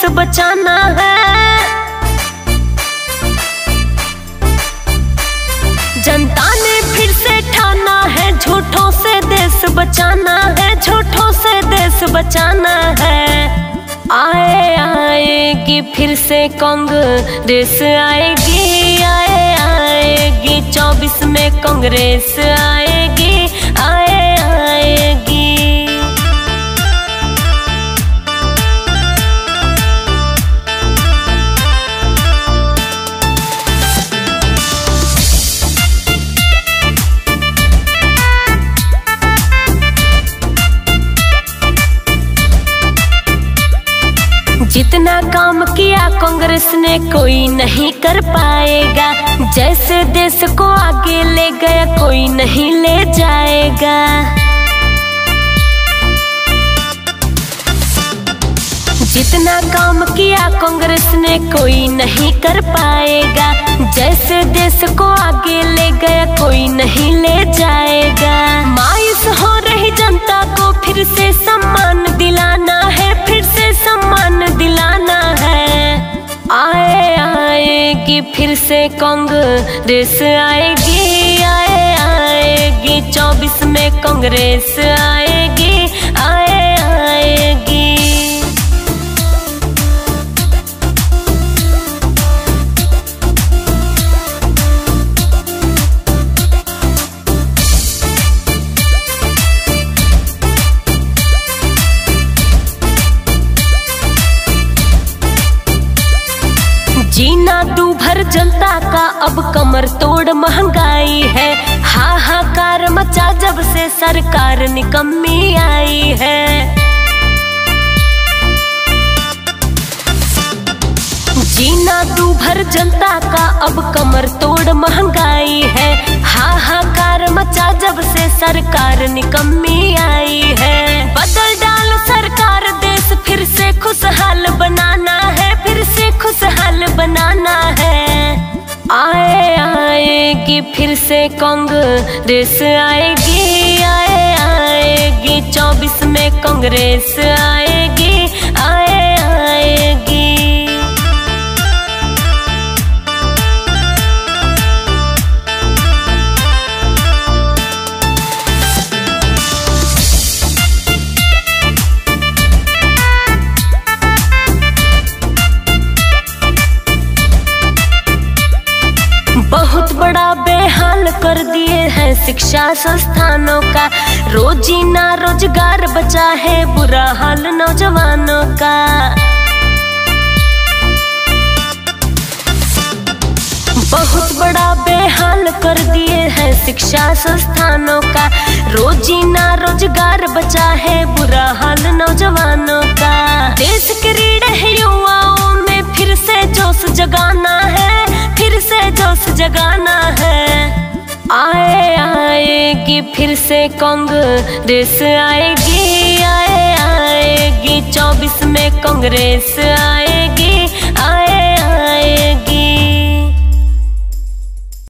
देश बचाना है, जनता ने फिर से ठाना है, झूठों से देश बचाना है, झूठों से देश बचाना है। आए आएगी फिर से कांग्रेस आएगी, आए आएगी 24 में कांग्रेस आएगी, आए आएगी। जितना काम किया कांग्रेस ने कोई नहीं कर पाएगा, जैसे देश को आगे ले गया कोई नहीं ले जाएगा। जितना काम किया कांग्रेस ने कोई नहीं कर पाएगा, जैसे देश को आगे ले गया कोई नहीं ले जाएगा। मायूस हो रही जनता को फिर से सम्मान दिलाना है, फिर से सम्मान दिलाना है। आए आएगी फिर से कांग्रेस आएगी, आए आएगी 24 में कांग्रेस आएगी, आए आएगी। जीना दूभर जनता का अब कमर तोड़ महंगाई है, हाहाकार मचा जब से सरकार निकम्मी आई है। जीना दूभर जनता का अब कमर तोड़ महंगाई है, हाहाकार मचा जब से सरकार निकम्मी आई है। बदल डालो सरकार देश फिर से खुशहाल बनाना है, फिर से खुशहाल बनाना है। आए आएगी फिर से कांग्रेस आएगी, आए आएगी 24 में कांग्रेस आएगी, आए आएगी। बहुत बड़ा बेहाल कर दिए हैं शिक्षा संस्थानों का, रोजी ना रोजगार बचा है, बुरा हाल नौजवानों का। बहुत बड़ा बेहाल कर दिए हैं शिक्षा संस्थानों का, रोजी ना रोजगार बचा है, बुरा हाल नौजवानों का। देश के रीढ़ युवाओं में फिर से जोश जगाना है, फिर से जोश जगाना है। आए आएगी फिर से कांग्रेस आएगी, आए आएगी 24 में कांग्रेस आएगी।